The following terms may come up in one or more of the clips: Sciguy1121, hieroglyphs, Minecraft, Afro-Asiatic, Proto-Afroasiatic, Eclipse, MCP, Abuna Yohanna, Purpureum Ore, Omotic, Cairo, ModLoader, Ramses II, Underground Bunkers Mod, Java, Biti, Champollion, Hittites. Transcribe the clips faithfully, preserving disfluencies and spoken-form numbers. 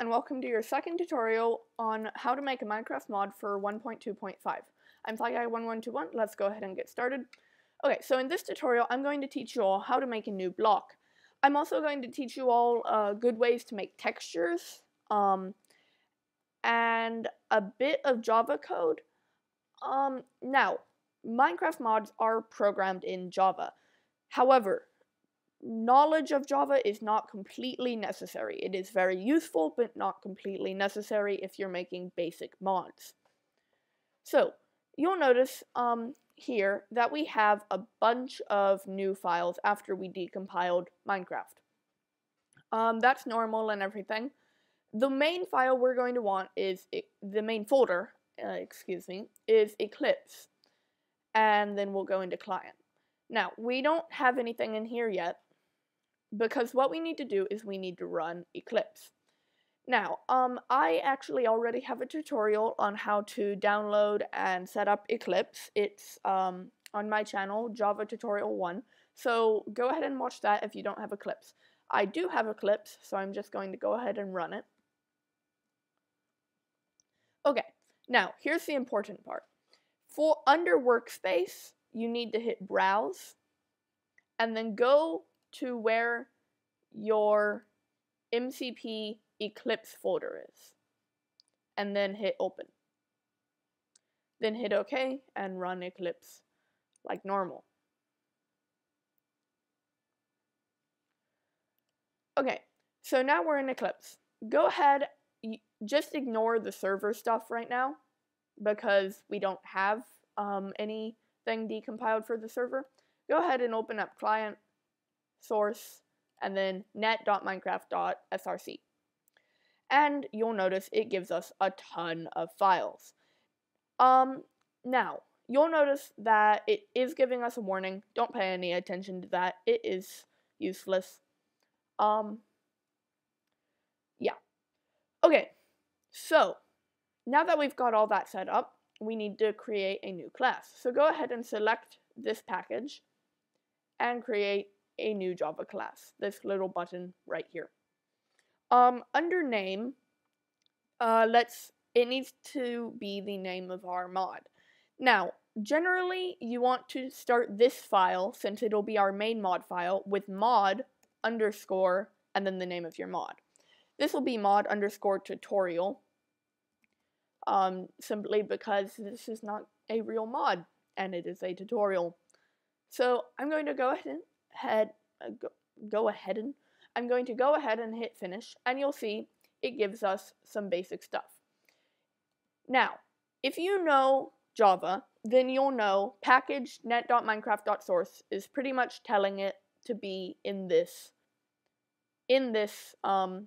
and welcome to your second tutorial on how to make a Minecraft mod for one point two point five. I'm Sciguy one one two one, let's go ahead and get started. Okay, so in this tutorial I'm going to teach you all how to make a new block. I'm also going to teach you all uh, good ways to make textures, um, and a bit of Java code. Um, now, Minecraft mods are programmed in Java. However, knowledge of Java is not completely necessary. It is very useful, but not completely necessary if you're making basic mods. So, you'll notice um, here that we have a bunch of new files after we decompiled Minecraft. Um, that's normal and everything. The main file we're going to want is, e the main folder, uh, excuse me, is Eclipse. And then we'll go into client. Now, we don't have anything in here yet, because what we need to do is we need to run Eclipse. Now, um, I actually already have a tutorial on how to download and set up Eclipse. It's um, on my channel, Java Tutorial one, so go ahead and watch that if you don't have Eclipse. I do have Eclipse, so I'm just going to go ahead and run it. Okay, now, here's the important part. For under Workspace, you need to hit Browse, and then go to where your M C P Eclipse folder is, and then hit Open. Then hit OK, and run Eclipse like normal. Okay, so now we're in Eclipse. Go ahead, just ignore the server stuff right now, because we don't have um, any decompiled for the server. Go ahead and open up client, source, and then net dot minecraft dot S R C. And you'll notice it gives us a ton of files. Um, now, you'll notice that it is giving us a warning. Don't pay any attention to that. It is useless. Um, yeah. Okay, so now that we've got all that set up, we need to create a new class. So go ahead and select this package and create a new Java class, this little button right here. Um, under name, uh, let's, it needs to be the name of our mod. Now, generally you want to start this file, since it'll be our main mod file, with mod underscore and then the name of your mod. This will be mod underscore tutorial. Um, simply because this is not a real mod, and it is a tutorial. So I'm going to go ahead and head, uh, go, go ahead and I'm going to go ahead and hit finish, and you'll see it gives us some basic stuff. Now, if you know Java, then you'll know package net dot minecraft dot source is pretty much telling it to be in this in this um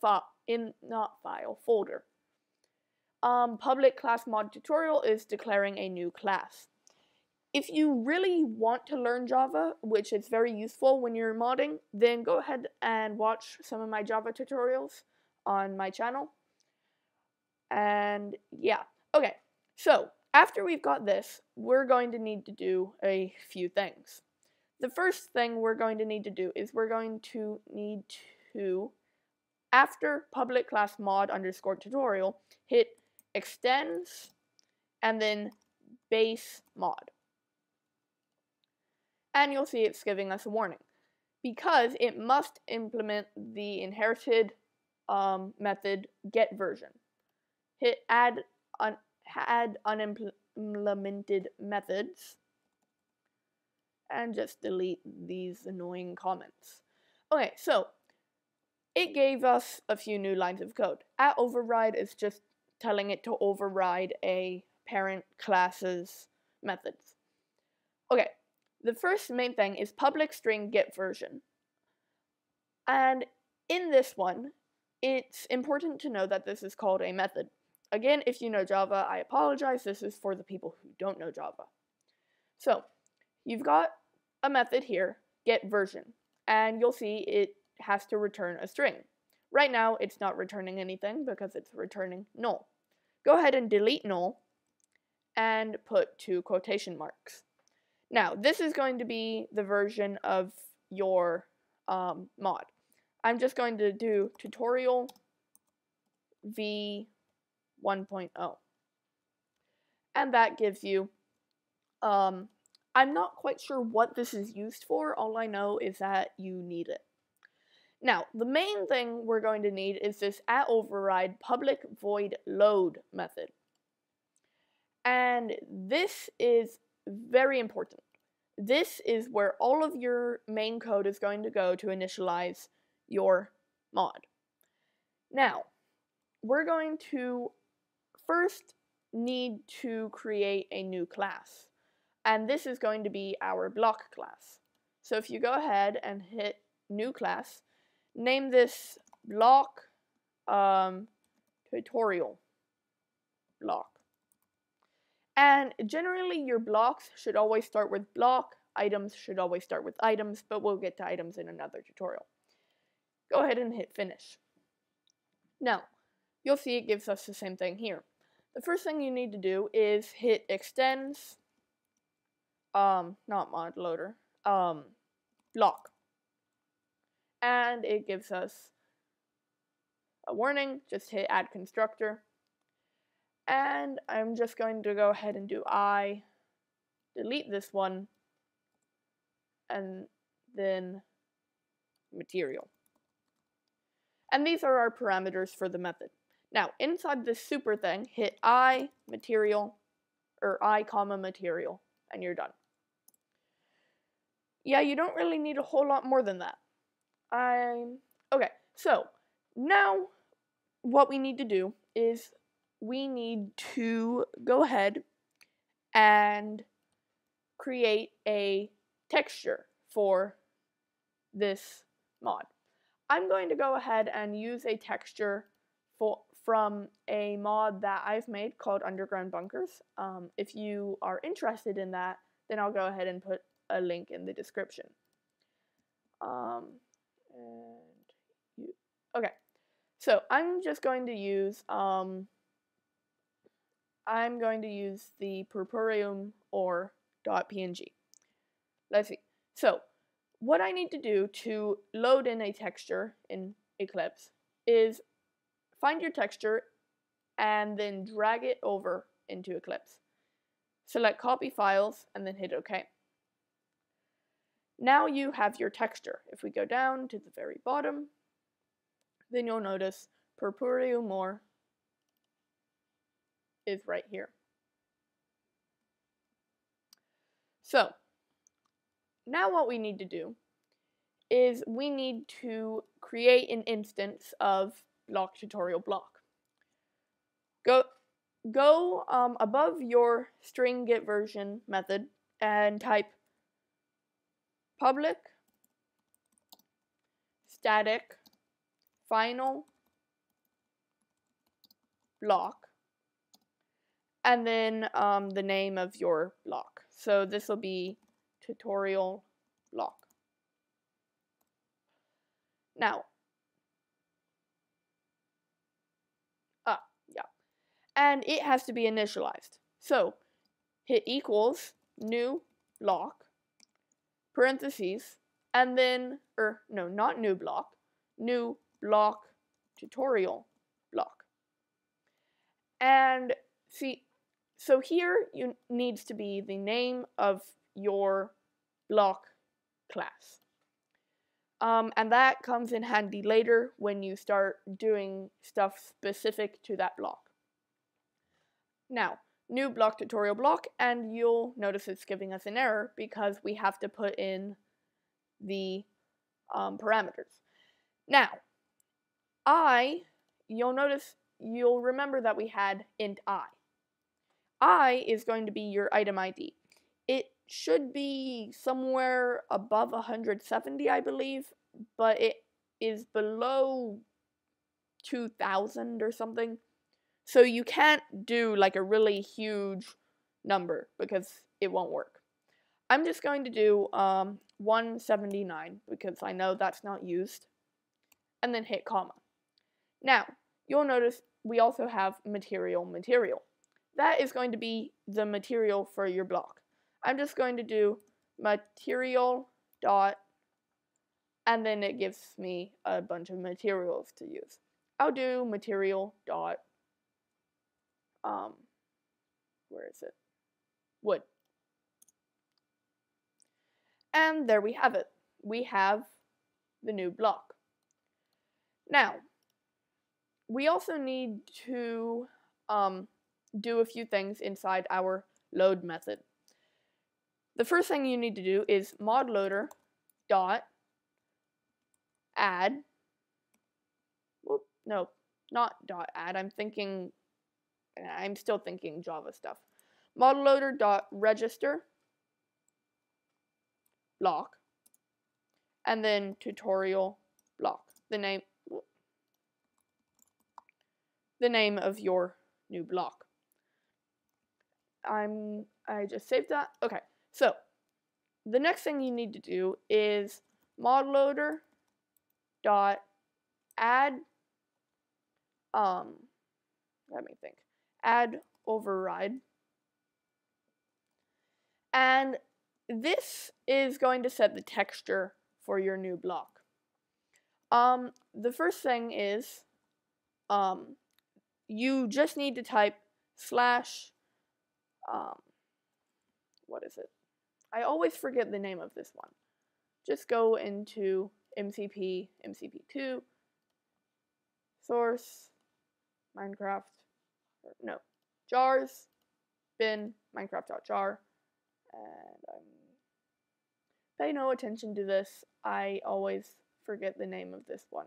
file in not file folder. Um, public class mod tutorial is declaring a new class. If you really want to learn Java, which is very useful when you're modding, then go ahead and watch some of my Java tutorials on my channel. And yeah, okay, so after we've got this, we're going to need to do a few things. The first thing we're going to need to do is we're going to need to, after public class mod underscore tutorial, hit extends, and then base mod. And you'll see it's giving us a warning, because it must implement the inherited um, method get version. Hit add, un add unimplemented methods, and just delete these annoying comments. Okay, so it gave us a few new lines of code. At override is just telling it to override a parent class's methods. Okay, the first main thing is public string get version. And in this one, it's important to know that this is called a method. Again, if you know Java, I apologize. This is for the people who don't know Java. So, you've got a method here, get version, and you'll see it has to return a string. Right now, it's not returning anything because it's returning null. Go ahead and delete null and put two quotation marks. Now, this is going to be the version of your um, mod. I'm just going to do tutorial v one point oh. And that gives you, um, I'm not quite sure what this is used for, all I know is that you need it. Now, the main thing we're going to need is this at override public void load method. And this is very important. This is where all of your main code is going to go to initialize your mod. Now, we're going to first need to create a new class. And this is going to be our block class. So if you go ahead and hit new class, name this block um, tutorial block. And generally your blocks should always start with block, items should always start with items, but we'll get to items in another tutorial. Go ahead and hit finish. Now, you'll see it gives us the same thing here. The first thing you need to do is hit extends, um, not mod loader, um, block. And it gives us a warning, just hit add constructor. And I'm just going to go ahead and do I, delete this one, and then material. And these are our parameters for the method. Now, inside this super thing, hit I, material, or I, comma, material, and you're done. Yeah, you don't really need a whole lot more than that. I'm, okay, so, now, what we need to do is, we need to go ahead and create a texture for this mod. I'm going to go ahead and use a texture for, from a mod that I've made called Underground Bunkers. Um, if you are interested in that, then I'll go ahead and put a link in the description. Um, and you, okay, so I'm just going to use... Um, I'm going to use the Purpureum Ore .png. Let's see. So, what I need to do to load in a texture in Eclipse is find your texture and then drag it over into Eclipse. Select copy files and then hit OK. Now you have your texture. If we go down to the very bottom, then you'll notice Purpureum Ore is right here. So, now what we need to do is we need to create an instance of block tutorial block. Go, go um, above your string get version method and type public static final block. And then um, the name of your block. So this will be tutorial block. Now, ah, yeah. And it has to be initialized. So hit equals new block, parentheses, and then, or no, not new block, new block tutorial block. And see, so here you needs to be the name of your block class. Um, and that comes in handy later when you start doing stuff specific to that block. Now, new block tutorial block, and you'll notice it's giving us an error because we have to put in the um, parameters. Now, I, you'll notice, you'll remember that we had int I. I is going to be your item I D. It should be somewhere above one hundred seventy, I believe, but it is below two thousand or something. So you can't do like a really huge number because it won't work. I'm just going to do um, one seventy-nine because I know that's not used. And then hit comma. Now, you'll notice we also have material material. That is going to be the material for your block. I'm just going to do material dot, and then it gives me a bunch of materials to use. I'll do material dot, um, where is it? Wood. And there we have it. We have the new block. Now, we also need to um, do a few things inside our load method. The first thing you need to do is modloader dot add. Whoop, no, not dot add. I'm thinking. I'm still thinking Java stuff. Modloader dot register block, and then tutorial block. The name. Whoop, the name of your new block. I'm. I just saved that. Okay. So, the next thing you need to do is modloader dot add. Um, let me think. Add override, and this is going to set the texture for your new block. Um, the first thing is, um, you just need to type slash. Um, what is it? I always forget the name of this one. Just go into M C P, M C P two, source, Minecraft, no, jars, bin, Minecraft.jar, and um, pay no attention to this. I always forget the name of this one.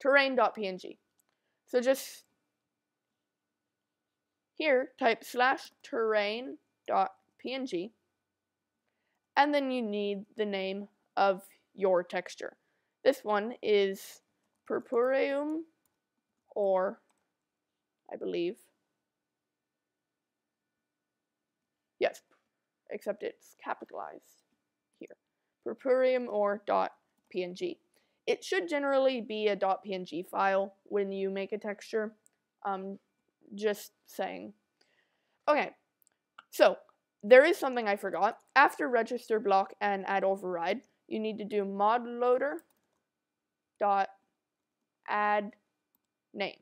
Terrain.png. So just here, type slash terrain.png, and then you need the name of your texture. This one is Purpureum Ore, I believe. Yes, except it's capitalized here. Purpureum Ore.png. It should generally be a .png file when you make a texture. Um, Just saying. Okay, so there is something I forgot. After register block and add override, you need to do modloader dot add name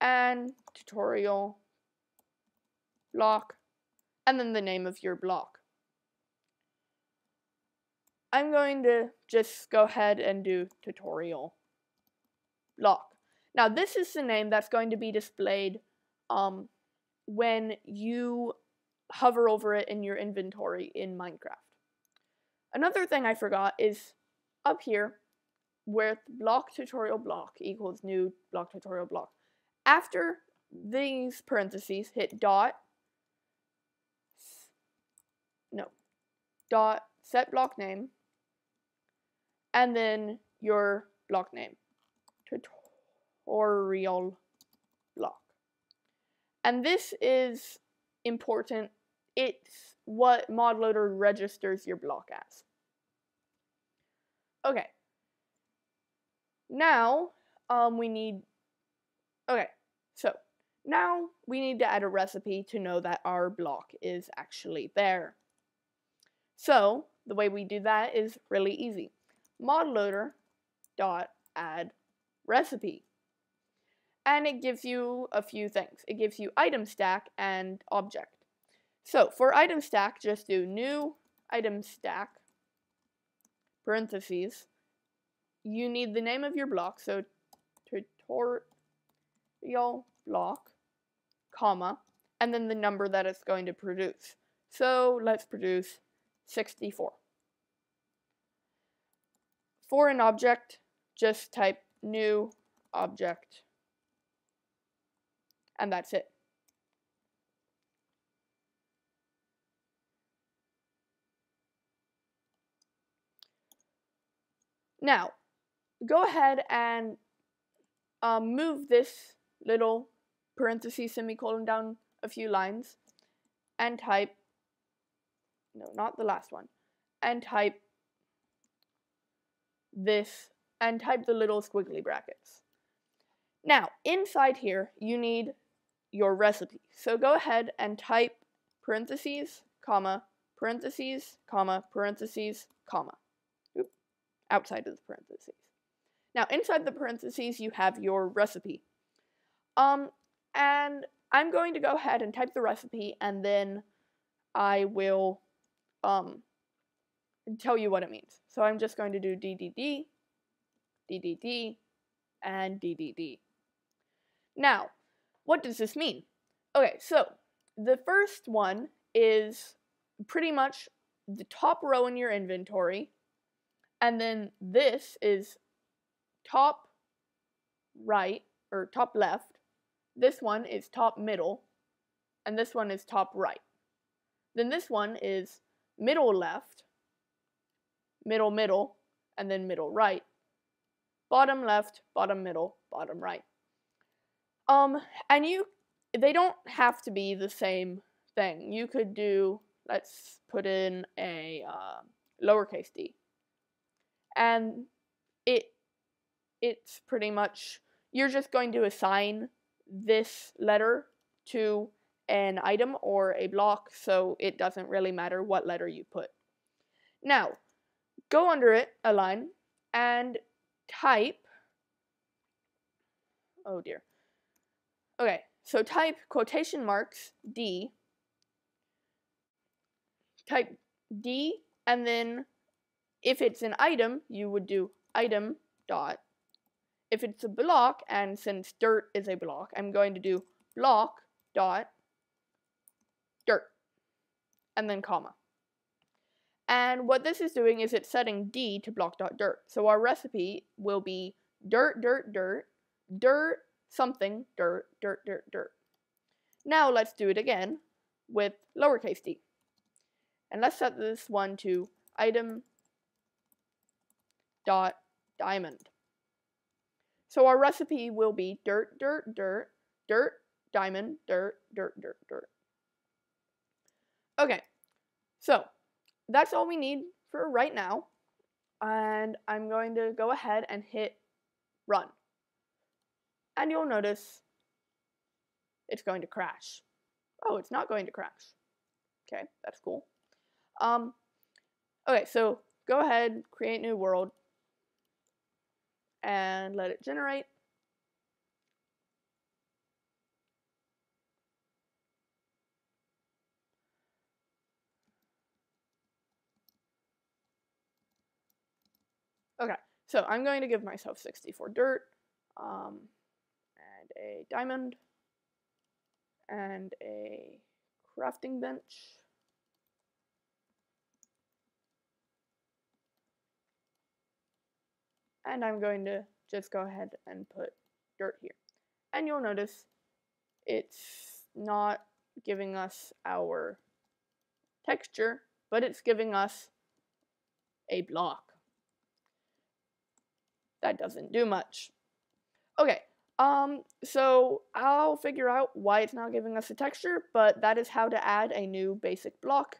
and tutorial block, and then the name of your block. I'm going to just go ahead and do tutorial block. Now, this is the name that's going to be displayed um, when you hover over it in your inventory in Minecraft. Another thing I forgot is up here where block tutorial block equals new block tutorial block. After these parentheses, hit dot, no, dot set block name, and then your block name. Tutorial. Or real block. And this is important. It's what modloader registers your block as. Okay. Now um, we need. Okay. So now we need to add a recipe to know that our block is actually there. So the way we do that is really easy. Modloader dot add recipe. And it gives you a few things. It gives you item stack and object. So for item stack, just do new item stack, parentheses. You need the name of your block, so tutorial block, comma, and then the number that it's going to produce. So let's produce sixty-four. For an object, just type new object. And that's it. Now, go ahead and um, move this little parenthesis semicolon down a few lines and type, no, not the last one, and type this, and type the little squiggly brackets. Now, inside here, you need your recipe. So go ahead and type parentheses, comma, parentheses, comma, parentheses, comma. Oop. outside of the parentheses. Now, inside the parentheses, you have your recipe. Um, and I'm going to go ahead and type the recipe, and then I will um, tell you what it means. So I'm just going to do D D D, D D D, and D D D. Now, what does this mean? Okay, so the first one is pretty much the top row in your inventory, and then this is top right, or top left, this one is top middle, and this one is top right. Then this one is middle left, middle middle, and then middle right, bottom left, bottom middle, bottom right. Um, and you, they don't have to be the same thing. You could do, let's put in a uh, lowercase d, and it it's pretty much, you're just going to assign this letter to an item or a block, so it doesn't really matter what letter you put. Now, go under it a line and type, oh dear, okay, so type quotation marks D, type D, and then if it's an item, you would do item dot. If it's a block, and since dirt is a block, I'm going to do block dot dirt, and then comma. And what this is doing is it's setting D to block dot dirt. So our recipe will be dirt, dirt, dirt, dirt, something, dirt, dirt, dirt, dirt. Now let's do it again with lowercase d. And let's set this one to item dot diamond. So our recipe will be dirt, dirt, dirt, dirt, diamond, dirt, dirt, dirt, dirt. Okay, so that's all we need for right now. And I'm going to go ahead and hit run. And you'll notice it's going to crash. Oh, it's not going to crash. Okay, that's cool. Um, okay, so go ahead, create new world, and let it generate. Okay, so I'm going to give myself sixty-four dirt, um, and a diamond, and a crafting bench. And I'm going to just go ahead and put dirt here. And you'll notice it's not giving us our texture, but it's giving us a block. That doesn't do much. Okay, um, so I'll figure out why it's not giving us a texture, but that is how to add a new basic block.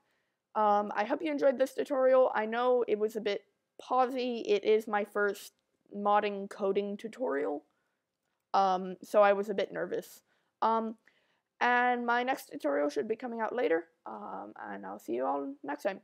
Um, I hope you enjoyed this tutorial. I know it was a bit pausey. It is my first modding coding tutorial, um, so I was a bit nervous. Um, and my next tutorial should be coming out later, um, and I'll see you all next time.